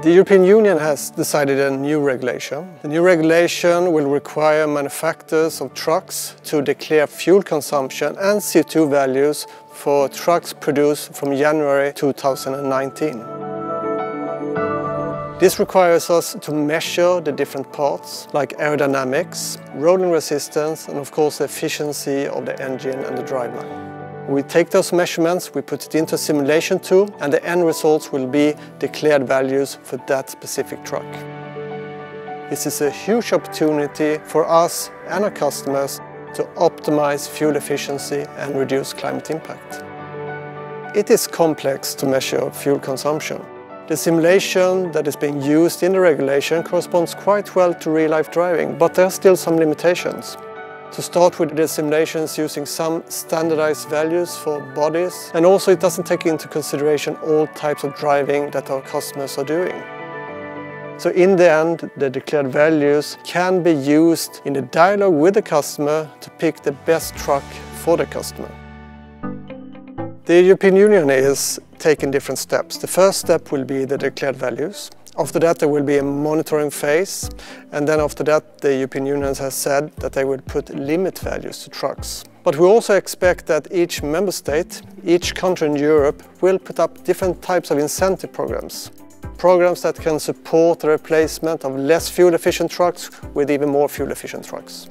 The European Union has decided a new regulation. The new regulation will require manufacturers of trucks to declare fuel consumption and CO2 values for trucks produced from January 2019. This requires us to measure the different parts, like aerodynamics, rolling resistance, and of course the efficiency of the engine and the driveline. We take those measurements, we put it into a simulation tool, and the end results will be declared values for that specific truck. This is a huge opportunity for us and our customers to optimize fuel efficiency and reduce climate impact. It is complex to measure fuel consumption. The simulation that is being used in the regulation corresponds quite well to real-life driving, but there are still some limitations. To start with, the simulation is using some standardized values for bodies, and also it doesn't take into consideration all types of driving that our customers are doing. So in the end, the declared values can be used in the dialogue with the customer to pick the best truck for the customer. The European Union is taking different steps. The first step will be the declared values. After that there will be a monitoring phase, and then after that the European Union has said that they will put limit values to trucks. But we also expect that each member state, each country in Europe will put up different types of incentive programs. Programs that can support the replacement of less fuel-efficient trucks with even more fuel-efficient trucks.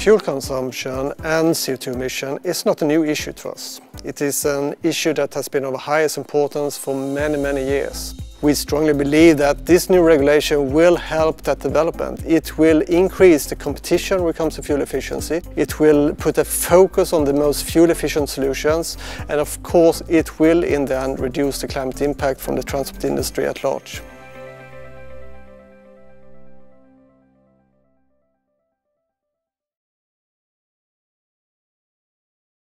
Fuel consumption and CO2 emission is not a new issue to us. It is an issue that has been of highest importance for many, many years. We strongly believe that this new regulation will help that development. It will increase the competition when it comes to fuel efficiency. It will put a focus on the most fuel-efficient solutions. And of course, it will in the end reduce the climate impact from the transport industry at large.